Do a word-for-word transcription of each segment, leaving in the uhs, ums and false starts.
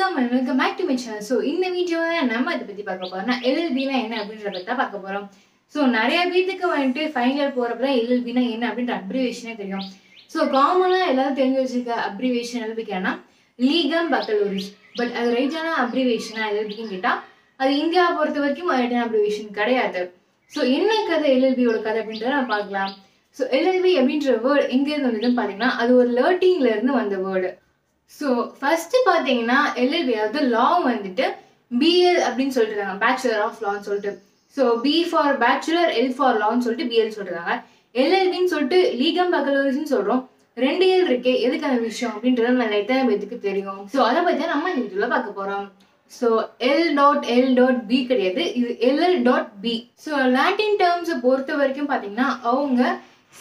Welcome and welcome back to my channel. So in the video நம்ம இத பத்தி பார்க்க போறோம். நான் L L B னா என்ன அப்படிங்கறத பத்தி பார்க்க போறோம். So நிறைய பேருக்கு வந்து ஃபைனல் இயர் போறப்ப தான் L L B னா என்ன அப்படிங்கற அப்ரிவியேஷனே தெரியும். So காமனா எல்லாரும் தெரிஞ்சு வச்சிருக்க அப்ரிவியேஷன் எல்பிகானா Legum Baccalaureate. But அது ரைட்டான அப்ரிவியேஷனா L L B கிட்ட அது இந்தியா பொறுத்த வரைக்கும் ரைட்டான அப்ரிவியேஷன் கிடையாது. So என்ன கதை L L B ஓட கதை அப்படிங்கறத நான் பார்க்கலாம். So L L B அப்படிங்கற word எங்க இருந்து வந்ததுன்னு பாத்தீங்கன்னா அது ஒரு learning ல இருந்து வந்த word. So first pathina L L B the law vandittu B L appdin solranga bachelor of law solittu so B for bachelor L for law solittu B L solranga L L B nu solittu Legum Baccalaureate nu solrom rendu L irukku edukana vishayam appindradha nalaiya edukku theriyum so adha pathina namma indha video la paakaporam so L dot L dot B kediyadhu idu L L dot B so Latin terms portha varaikum pathina avanga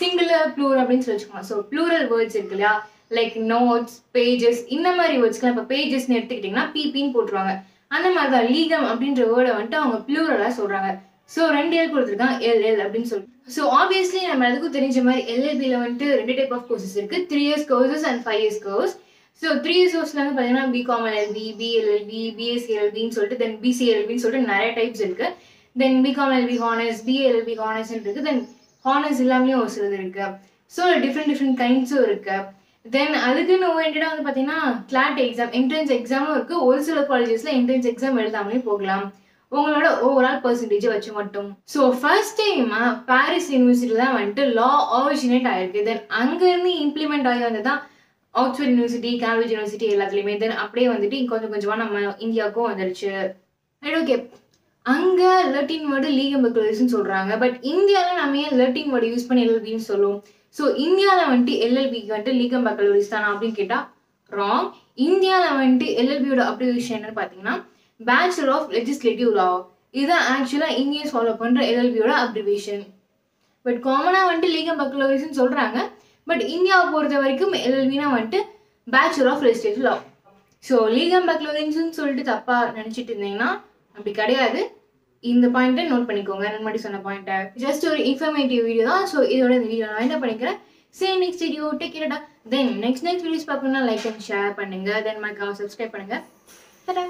singular plural appdin solranga so plural words irukla like notes pages இந்த மாதிரி wordsக்கு இப்ப pages னு எடுத்துக்கிட்டீங்கன்னா pp னு போடுவாங்க அந்த மாதிரி தான் legum அப்படிங்கற word வந்து அவங்க pluralல சொல்றாங்க சோ ரெண்டு ஏல் கொடுத்திருக்காங்க ll அப்படினு சொல்லி சோ obviously நம்ம அதுக்கு தெரிஞ்ச மாதிரி L L B ல வந்து ரெண்டு டைப் ஆஃப் courses இருக்கு three years courses and five years course so three years courseல வந்து பாத்தீங்கன்னா B.Com L L B B L L B B.Sc L L B னு சொல்லிட்டு then B.Sc L L B னு சொல்லிட்டு நிறைய டைப்ஸ் இருக்கு then B.Com L L B honors B L L B honors இருக்கு then honors எல்லாமே ஒரு சிலது இருக்கு சோ different different kinds இருக்கு Then அதுக்கு ஓரியண்டடா வந்து பாத்தீங்கன்னா CLAT exam entrance exam இருக்கு ஒரு சில collegesல entrance exam எழுதாமலே போகலாம் உங்களோட overall percentage வச்சு மட்டும் சோ first time பாரிஸ் யுனிவர்சிட்டில தான் வந்து law originate ஆயிருக்கு then அங்க இருந்து இம்ப்ளிமென்ட் ஆகி வந்ததா ஆக்ஸ்போர்ட் யுனிவர்சிட்டி கேம்பிரிட்ஜ் யுனிவர்சிட்டி எல்லாத்துலயுமே then அப்படியே வந்துட்டு கொஞ்சம் கொஞ்சமா நம்ம இந்தியாவுக்கு வந்துருச்சு ரைட் ஓகே அங்க லட்டின் word Legum Baccalaureate னு சொல்றாங்க பட் இந்தியால நாம ஏன் லட்டின் word யூஸ் பண்ணி L L B னு சொல்றோம் So, India L L B is Legum Baccalaureate wrong. India L L B is Bachelor of Legislative Law. This is actually India's follow-up L L B abbreviation. But common Legum Baccalaureate but India L L B Bachelor of Legislative Law. So, Legum Baccalaureate is இந்த பாயிண்ட note பண்ணிக்கோங்க நான் முன்னாடி சொன்ன பாயிண்ட just ஒரு informative video தான் so இதோட இந்த வீடியோ நான் என்ன பண்ணிக்கிறேன் see next video take care da then next next videos பார்க்கணும்னா லைக் and ஷேர் பண்ணுங்க then my channel subscribe பண்ணுங்க ta ta